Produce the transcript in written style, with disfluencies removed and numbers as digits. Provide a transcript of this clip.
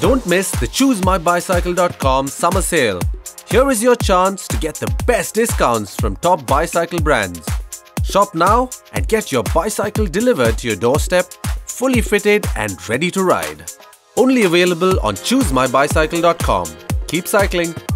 Don't miss the ChooseMyBicycle.com summer sale. Here is your chance to get the best discounts from top bicycle brands. Shop now and get your bicycle delivered to your doorstep, fully fitted and ready to ride. Only available on ChooseMyBicycle.com. Keep cycling.